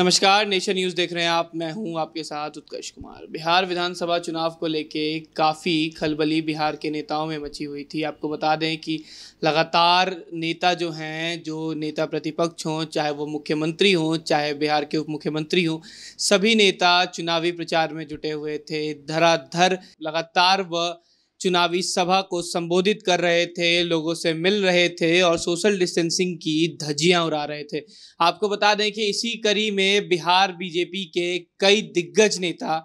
नमस्कार, nation news देख रहे हैं आप। मैं हूं आपके साथ उत्कर्ष कुमार। बिहार विधानसभा चुनाव को लेके काफ़ी खलबली बिहार के नेताओं में मची हुई थी। आपको बता दें कि लगातार नेता जो हैं, जो नेता प्रतिपक्ष हों, चाहे वो मुख्यमंत्री हों, चाहे बिहार के उप मुख्यमंत्री हों, सभी नेता चुनावी प्रचार में जुटे हुए थे। धराधर लगातार वह चुनावी सभा को संबोधित कर रहे थे, लोगों से मिल रहे थे और सोशल डिस्टेंसिंग की धज्जियां उड़ा रहे थे। आपको बता दें कि इसी कड़ी में बिहार बीजेपी के कई दिग्गज नेता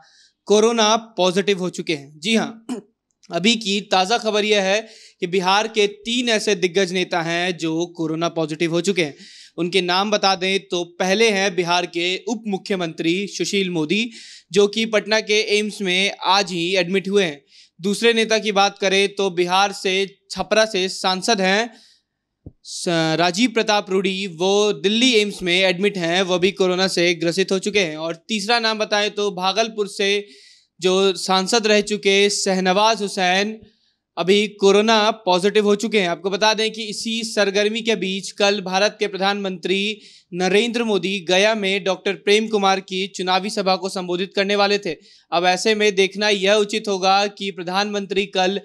कोरोना पॉजिटिव हो चुके हैं। जी हां, अभी की ताज़ा खबर यह है कि बिहार के 3 ऐसे दिग्गज नेता हैं जो कोरोना पॉजिटिव हो चुके हैं। उनके नाम बता दें तो पहले हैं बिहार के उप मुख्यमंत्री सुशील मोदी, जो कि पटना के एम्स में आज ही एडमिट हुए हैं। दूसरे नेता की बात करें तो बिहार से छपरा से सांसद हैं राजीव प्रताप रुड़ी, वो दिल्ली एम्स में एडमिट हैं, वो भी कोरोना से ग्रसित हो चुके हैं। और तीसरा नाम बताएं तो भागलपुर से जो सांसद रह चुके शहनवाज़ हुसैन अभी कोरोना पॉजिटिव हो चुके हैं। आपको बता दें कि इसी सरगर्मी के बीच कल भारत के प्रधानमंत्री नरेंद्र मोदी गया में डॉक्टर प्रेम कुमार की चुनावी सभा को संबोधित करने वाले थे। अब ऐसे में देखना यह उचित होगा कि प्रधानमंत्री कल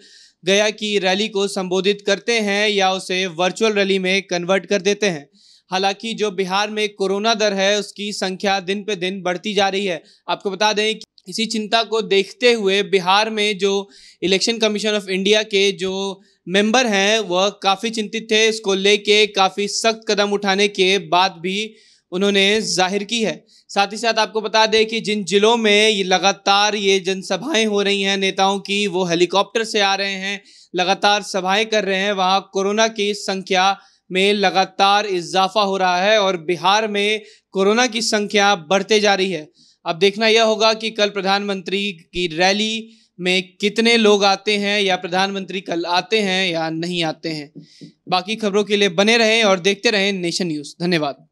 गया की रैली को संबोधित करते हैं या उसे वर्चुअल रैली में कन्वर्ट कर देते हैं। हालांकि जो बिहार में कोरोना दर है, उसकी संख्या दिन पे दिन बढ़ती जा रही है। आपको बता दें कि इसी चिंता को देखते हुए बिहार में जो इलेक्शन कमीशन ऑफ इंडिया के जो मेंबर हैं, वह काफ़ी चिंतित थे। इसको लेके काफ़ी सख्त कदम उठाने के बाद भी उन्होंने जाहिर की है। साथ ही साथ आपको बता दें कि जिन जिलों में लगातार ये जनसभाएं हो रही हैं नेताओं की, वो हेलीकॉप्टर से आ रहे हैं, लगातार सभाएं कर रहे हैं, वहाँ कोरोना की संख्या में लगातार इजाफा हो रहा है और बिहार में कोरोना की संख्या बढ़ते जा रही है। अब देखना यह होगा कि कल प्रधानमंत्री की रैली में कितने लोग आते हैं, या प्रधानमंत्री कल आते हैं या नहीं आते हैं। बाकी खबरों के लिए बने रहें और देखते रहें नेशन न्यूज़। धन्यवाद।